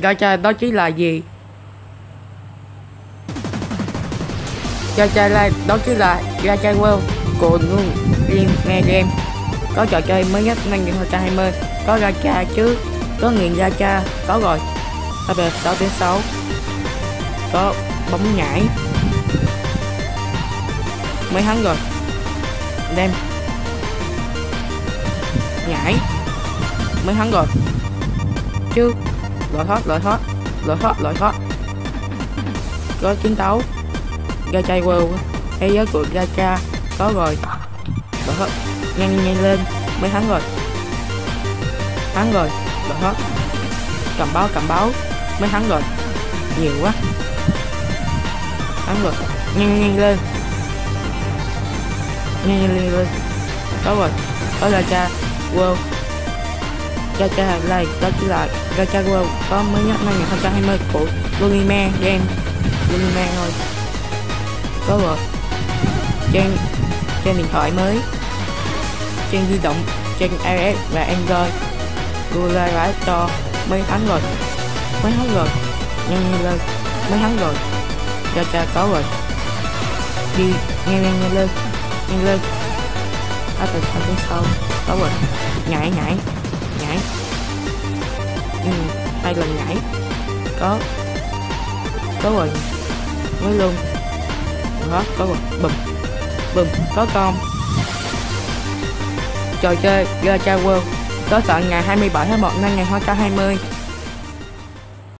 Gacha đó chính là gì? Gacha Live đó chính là Gacha World của Bully Man Game. Có trò chơi mới nhất năm 2020, có Gacha chứ, có nghiền Gacha, có rồi. Về 6.6 có bóng nhảy mới hắn rồi, đem nhảy mới hắn rồi chứ, loại thoát có chiến đấu Gacha World, thế giới của Gacha có rồi, loại thoát nhanh lên mới hắn rồi loại thoát cầm báo mới hắn rồi, nhiều quá hắn rồi, nhanh lên có rồi, có Gacha World. Gacha Live đó chỉ là Gacha World có mới nhất năm 2020 của Bully Man Game, Bully Man thôi, có rồi. Trên điện thoại mới, trên di động, trên iOS và Android, Google Play Store mới hắn rồi nhanh lên mới hắn rồi, Gacha có rồi, đi nhanh lên à, từ sau có rồi, nhảy 2 lần nhảy có rồi mới luôn đó, có rồi bùm có con. Trò chơi Gacha World có soạn ngày 27/1/2020.